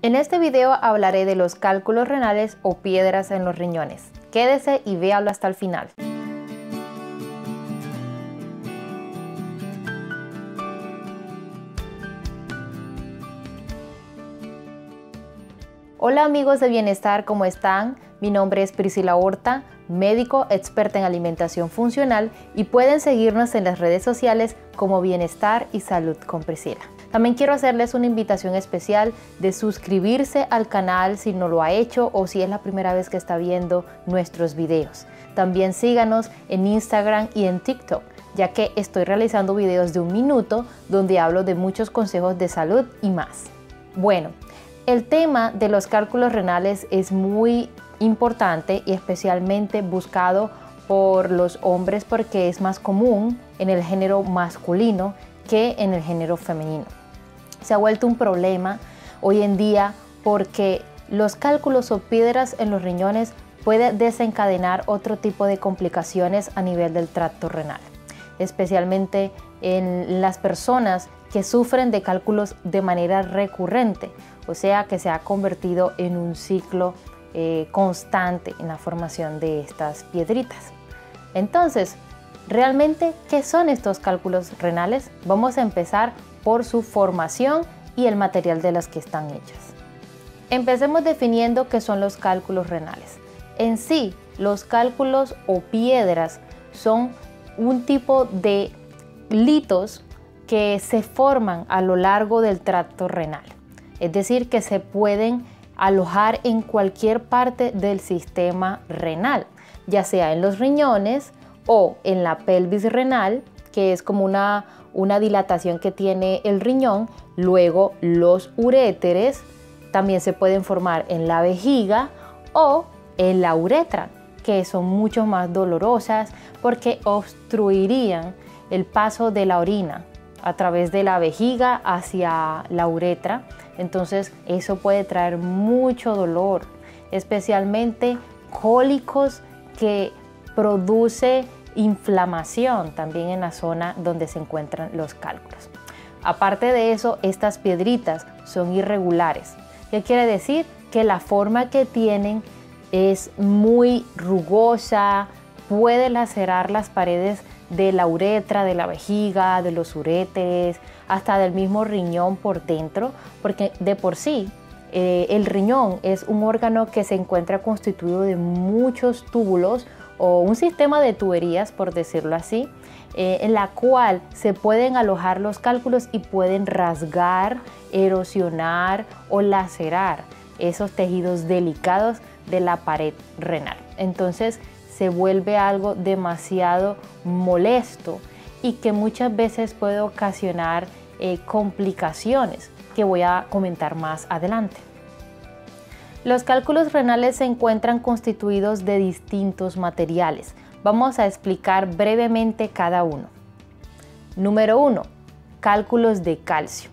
En este video hablaré de los cálculos renales o piedras en los riñones. Quédese y véalo hasta el final. Hola amigos de Bienestar, ¿cómo están? Mi nombre es Priscila Horta, médico, experta en alimentación funcional, y pueden seguirnos en las redes sociales como Bienestar y Salud con Priscila. También quiero hacerles una invitación especial de suscribirse al canal si no lo ha hecho o si es la primera vez que está viendo nuestros videos. También síganos en Instagram y en TikTok, ya que estoy realizando videos de 1 minuto donde hablo de muchos consejos de salud y más. Bueno, el tema de los cálculos renales es muy importante y especialmente buscado por los hombres porque es más común en el género masculino que en el género femenino. Se ha vuelto un problema hoy en día porque los cálculos o piedras en los riñones puede desencadenar otro tipo de complicaciones a nivel del tracto renal, especialmente en las personas que sufren de cálculos de manera recurrente, o sea que se ha convertido en un ciclo constante en la formación de estas piedritas. Entonces, ¿realmente qué son estos cálculos renales? Vamos a empezar por su formación y el material de las que están hechas. Empecemos definiendo qué son los cálculos renales. En sí, los cálculos o piedras son un tipo de litos que se forman a lo largo del tracto renal, es decir, que se pueden alojar en cualquier parte del sistema renal, ya sea en los riñones o en la pelvis renal, que es como una dilatación que tiene el riñón. Luego los uréteres también se pueden formar en la vejiga o en la uretra, que son mucho más dolorosas porque obstruirían el paso de la orina a través de la vejiga hacia la uretra. Entonces eso puede traer mucho dolor, especialmente cólicos que produce inflamación también en la zona donde se encuentran los cálculos. Aparte de eso, estas piedritas son irregulares. ¿Qué quiere decir? Que la forma que tienen es muy rugosa, puede lacerar las paredes de la uretra, de la vejiga, de los uréteres, hasta del mismo riñón por dentro, porque de por sí el riñón es un órgano que se encuentra constituido de muchos túbulos o un sistema de tuberías, por decirlo así, en la cual se pueden alojar los cálculos y pueden rasgar, erosionar o lacerar esos tejidos delicados de la pared renal. Entonces se vuelve algo demasiado molesto y que muchas veces puede ocasionar complicaciones que voy a comentar más adelante. Los cálculos renales se encuentran constituidos de distintos materiales. Vamos a explicar brevemente cada uno. Número 1. Cálculos de calcio.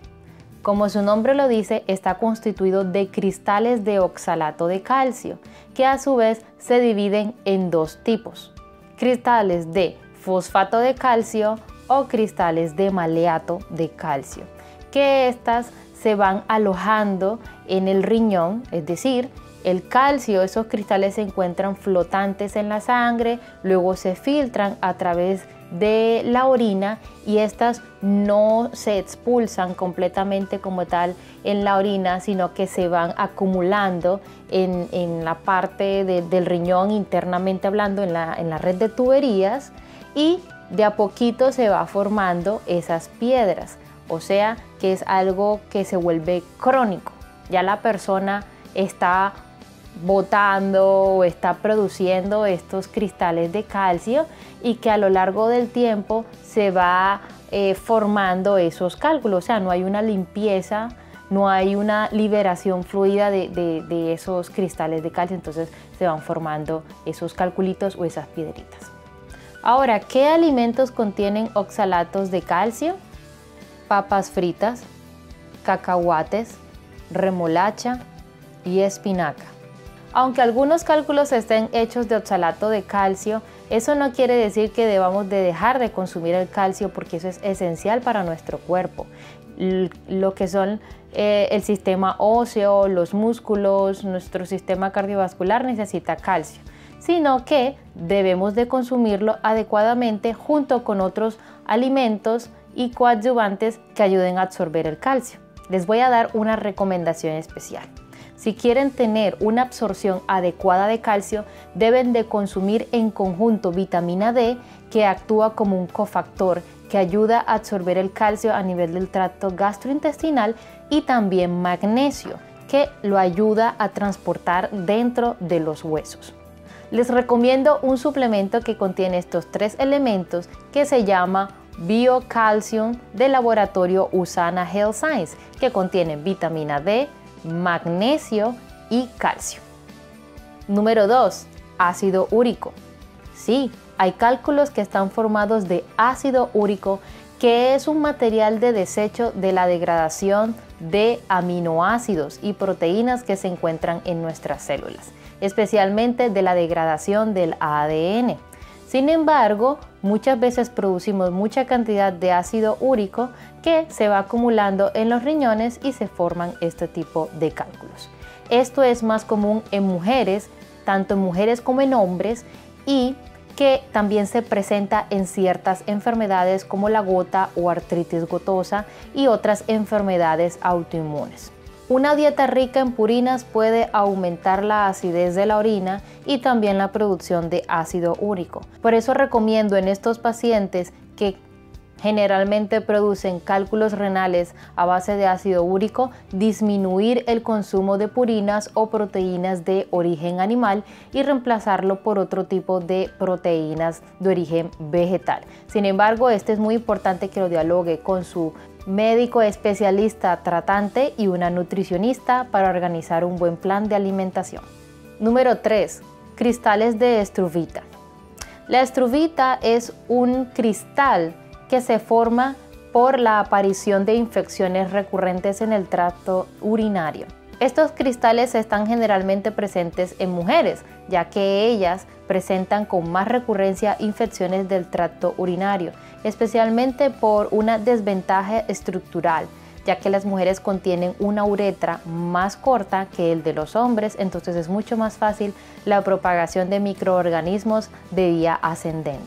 Como su nombre lo dice, está constituido de cristales de oxalato de calcio, que a su vez se dividen en 2 tipos, cristales de fosfato de calcio o cristales de maleato de calcio, que estas se van alojando en el riñón, es decir, el calcio, esos cristales se encuentran flotantes en la sangre, luego se filtran a través de la orina y estas no se expulsan completamente como tal en la orina, sino que se van acumulando en la parte del riñón, internamente hablando, en la red de tuberías, y de a poquito se va formando esas piedras, o sea que es algo que se vuelve crónico. Ya la persona está botando o está produciendo estos cristales de calcio y que a lo largo del tiempo se va formando esos cálculos, o sea, no hay una limpieza, no hay una liberación fluida de esos cristales de calcio, entonces se van formando esos calculitos o esas piedritas. Ahora, ¿qué alimentos contienen oxalatos de calcio? Papas fritas, cacahuates, remolacha y espinaca. Aunque algunos cálculos estén hechos de oxalato de calcio, eso no quiere decir que debamos de dejar de consumir el calcio porque eso es esencial para nuestro cuerpo. lo que son el sistema óseo, los músculos, nuestro sistema cardiovascular necesita calcio, sino que debemos de consumirlo adecuadamente junto con otros alimentos y coadyuvantes que ayuden a absorber el calcio. Les voy a dar una recomendación especial. Si quieren tener una absorción adecuada de calcio, deben de consumir en conjunto vitamina D, que actúa como un cofactor que ayuda a absorber el calcio a nivel del tracto gastrointestinal, y también magnesio, que lo ayuda a transportar dentro de los huesos. Les recomiendo un suplemento que contiene estos tres elementos que se llama Biocalcium, del laboratorio USANA Health Science, que contiene vitamina D, magnesio y calcio. Número 2. Ácido úrico. Sí, hay cálculos que están formados de ácido úrico, que es un material de desecho de la degradación de aminoácidos y proteínas que se encuentran en nuestras células, especialmente de la degradación del ADN. Sin embargo, muchas veces producimos mucha cantidad de ácido úrico que se va acumulando en los riñones y se forman este tipo de cálculos. Esto es más común en mujeres, tanto en mujeres como en hombres, y que también se presenta en ciertas enfermedades como la gota o artritis gotosa y otras enfermedades autoinmunes. Una dieta rica en purinas puede aumentar la acidez de la orina y también la producción de ácido úrico. Por eso recomiendo en estos pacientes que generalmente producen cálculos renales a base de ácido úrico disminuir el consumo de purinas o proteínas de origen animal y reemplazarlo por otro tipo de proteínas de origen vegetal. Sin embargo, este es muy importante que lo dialogue con su médico especialista tratante y una nutricionista para organizar un buen plan de alimentación. Número 3. Cristales de estruvita. La estruvita es un cristal que se forma por la aparición de infecciones recurrentes en el tracto urinario. Estos cristales están generalmente presentes en mujeres, ya que ellas presentan con más recurrencia infecciones del tracto urinario, especialmente por una desventaja estructural, ya que las mujeres contienen una uretra más corta que el de los hombres, entonces es mucho más fácil la propagación de microorganismos de vía ascendente.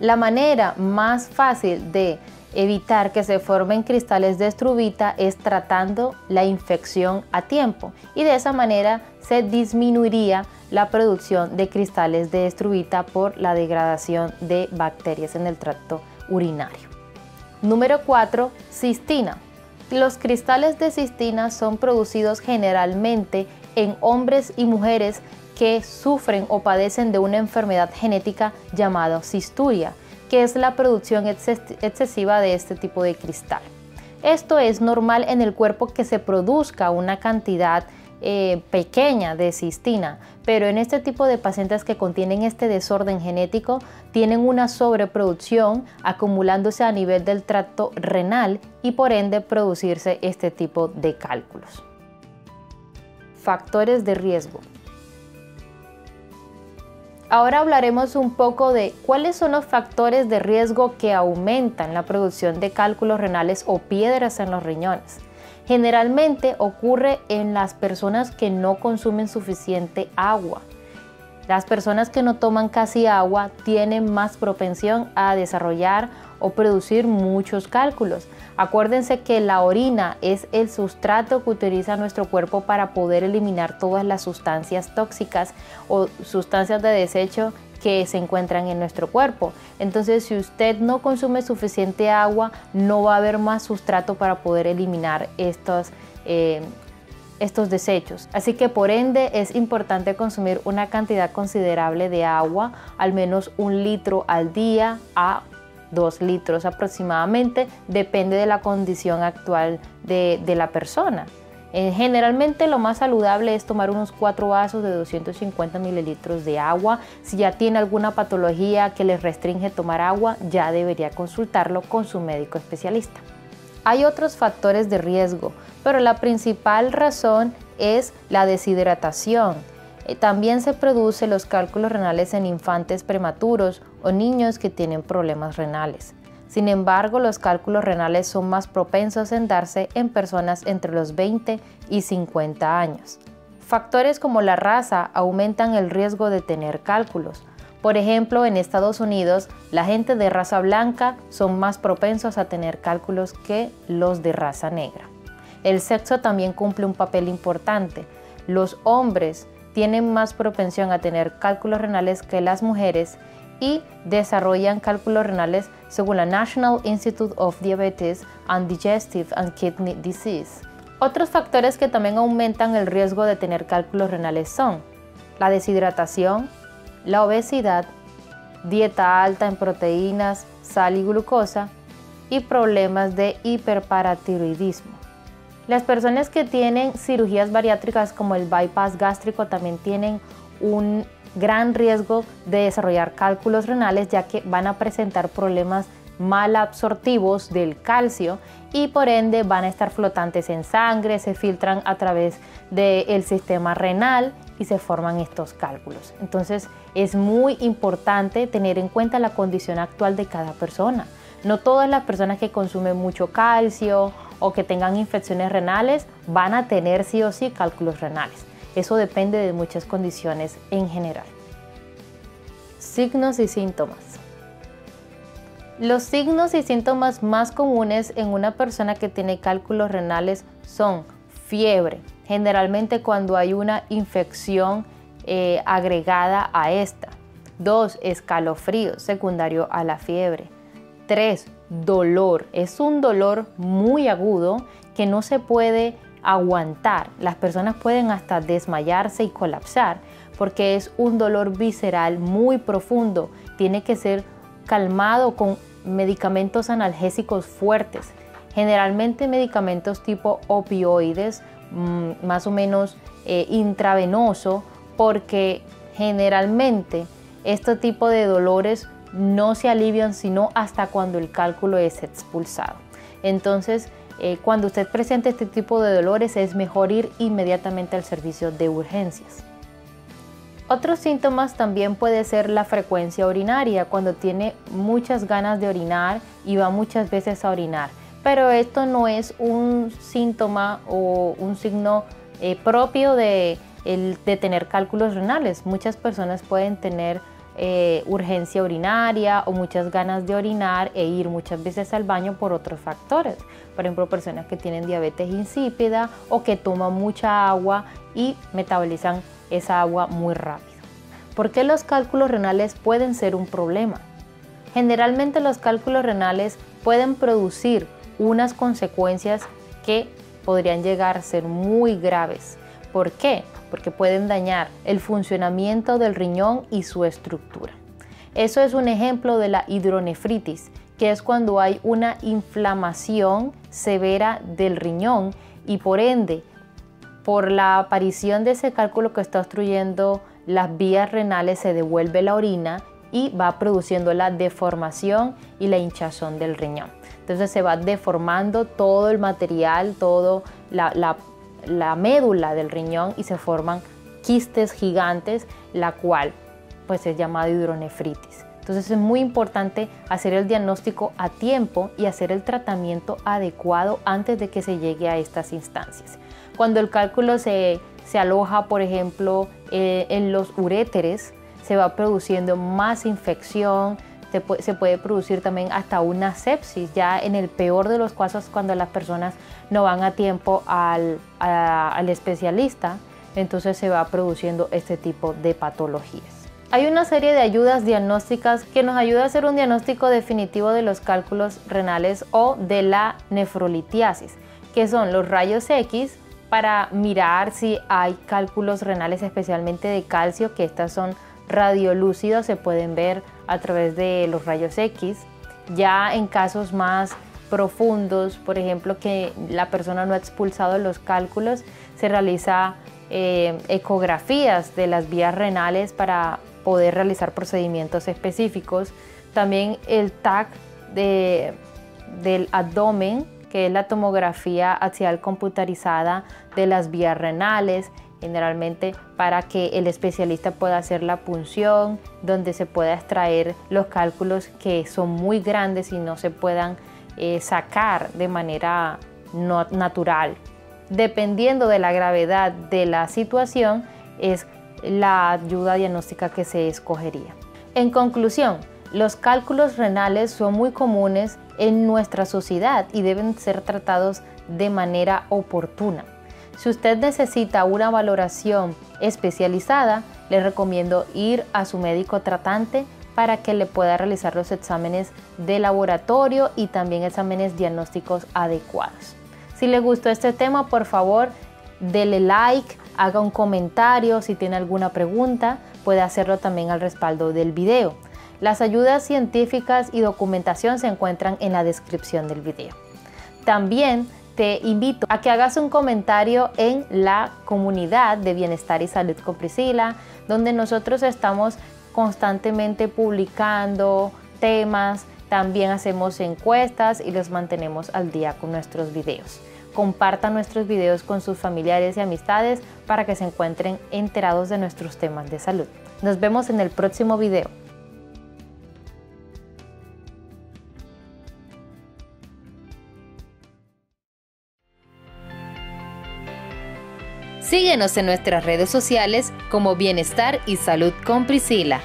La manera más fácil de evitar que se formen cristales de estruvita es tratando la infección a tiempo, y de esa manera se disminuiría la producción de cristales de estruvita por la degradación de bacterias en el tracto urinario. Número 4. Cistina. Los cristales de cistina son producidos generalmente en hombres y mujeres que sufren o padecen de una enfermedad genética llamada cistinuria, que es la producción excesiva de este tipo de cristal. Esto es normal en el cuerpo, que se produzca una cantidad pequeña de cistina, pero en este tipo de pacientes que contienen este desorden genético tienen una sobreproducción acumulándose a nivel del tracto renal y por ende producirse este tipo de cálculos. Factores de riesgo. Ahora hablaremos un poco de cuáles son los factores de riesgo que aumentan la producción de cálculos renales o piedras en los riñones. Generalmente ocurre en las personas que no consumen suficiente agua. Las personas que no toman casi agua tienen más propensión a desarrollar o producir muchos cálculos. Acuérdense que la orina es el sustrato que utiliza nuestro cuerpo para poder eliminar todas las sustancias tóxicas o sustancias de desecho que se encuentran en nuestro cuerpo. Entonces, si usted no consume suficiente agua, no va a haber más sustrato para poder eliminar estos desechos. Así que por ende es importante consumir una cantidad considerable de agua, al menos 1 litro al día a 2 litros aproximadamente, depende de la condición actual de la persona. Generalmente lo más saludable es tomar unos 4 vasos de 250 mililitros de agua. Si ya tiene alguna patología que les restringe tomar agua, ya debería consultarlo con su médico especialista. Hay otros factores de riesgo, pero la principal razón es la deshidratación. También se producen los cálculos renales en infantes prematuros o niños que tienen problemas renales. Sin embargo, los cálculos renales son más propensos en darse en personas entre los 20 y 50 años. Factores como la raza aumentan el riesgo de tener cálculos. Por ejemplo, en Estados Unidos, la gente de raza blanca son más propensos a tener cálculos que los de raza negra. El sexo también cumple un papel importante. Los hombres tienen más propensión a tener cálculos renales que las mujeres y desarrollan cálculos renales según la National Institute of Diabetes and Digestive and Kidney Disease. Otros factores que también aumentan el riesgo de tener cálculos renales son la deshidratación, la obesidad, dieta alta en proteínas, sal y glucosa y problemas de hiperparatiroidismo. Las personas que tienen cirugías bariátricas como el bypass gástrico también tienen un gran riesgo de desarrollar cálculos renales, ya que van a presentar problemas malabsortivos del calcio y por ende van a estar flotantes en sangre, se filtran a través del sistema renal y se forman estos cálculos. Entonces es muy importante tener en cuenta la condición actual de cada persona. No todas las personas que consumen mucho calcio o que tengan infecciones renales van a tener sí o sí cálculos renales. Eso depende de muchas condiciones en general. Signos y síntomas. Los signos y síntomas más comunes en una persona que tiene cálculos renales son fiebre, generalmente cuando hay una infección agregada a esta. 2. Escalofrío secundario a la fiebre. 3. Dolor. Es un dolor muy agudo que no se puede aguantar. Las personas pueden hasta desmayarse y colapsar porque es un dolor visceral muy profundo. Tiene que ser calmado con medicamentos analgésicos fuertes, generalmente medicamentos tipo opioides, más o menos intravenoso, porque generalmente este tipo de dolores no se alivian sino hasta cuando el cálculo es expulsado. Entonces, cuando usted presente este tipo de dolores, es mejor ir inmediatamente al servicio de urgencias. Otros síntomas también puede ser la frecuencia urinaria, cuando tiene muchas ganas de orinar y va muchas veces a orinar. Pero esto no es un síntoma o un signo propio de tener cálculos renales. Muchas personas pueden tener urgencia urinaria o muchas ganas de orinar e ir muchas veces al baño por otros factores. Por ejemplo, personas que tienen diabetes insípida o que toman mucha agua y metabolizan esa agua muy rápido. ¿Por qué los cálculos renales pueden ser un problema? Generalmente los cálculos renales pueden producir unas consecuencias que podrían llegar a ser muy graves. ¿Por qué? Porque pueden dañar el funcionamiento del riñón y su estructura. Eso es un ejemplo de la hidronefritis, que es cuando hay una inflamación severa del riñón y por ende, por la aparición de ese cálculo que está obstruyendo las vías renales, se devuelve la orina y va produciendo la deformación y la hinchazón del riñón. Entonces se va deformando todo el material, toda la médula del riñón y se forman quistes gigantes, la cual pues es llamada hidronefritis. Entonces es muy importante hacer el diagnóstico a tiempo y hacer el tratamiento adecuado antes de que se llegue a estas instancias. Cuando el cálculo se aloja, por ejemplo, en los uréteres, se va produciendo más infección, se puede producir también hasta una sepsis, ya en el peor de los casos cuando las personas no van a tiempo al especialista, entonces se va produciendo este tipo de patologías. Hay una serie de ayudas diagnósticas que nos ayuda a hacer un diagnóstico definitivo de los cálculos renales o de la nefrolitiasis, que son los rayos X para mirar si hay cálculos renales, especialmente de calcio, que estas son radiolúcidos, se pueden ver a través de los rayos X. Ya en casos más profundos, por ejemplo, que la persona no ha expulsado los cálculos, se realiza ecografías de las vías renales para poder realizar procedimientos específicos. También el TAC del abdomen, que es la tomografía axial computarizada de las vías renales. generalmente para que el especialista pueda hacer la punción, donde se pueda extraer los cálculos que son muy grandes y no se puedan sacar de manera no natural. Dependiendo de la gravedad de la situación, es la ayuda diagnóstica que se escogería. En conclusión, los cálculos renales son muy comunes en nuestra sociedad y deben ser tratados de manera oportuna. Si usted necesita una valoración especializada, le recomiendo ir a su médico tratante para que le pueda realizar los exámenes de laboratorio y también exámenes diagnósticos adecuados. Si le gustó este tema, por favor, dele like, haga un comentario. Si tiene alguna pregunta, puede hacerlo también al respaldo del video. Las ayudas científicas y documentación se encuentran en la descripción del video. También te invito a que hagas un comentario en la comunidad de Bienestar y Salud con Priscila, donde nosotros estamos constantemente publicando temas, también hacemos encuestas y los mantenemos al día con nuestros videos. Compartan nuestros videos con sus familiares y amistades para que se encuentren enterados de nuestros temas de salud. Nos vemos en el próximo video. Síguenos en nuestras redes sociales como Bienestar y Salud con Priscila.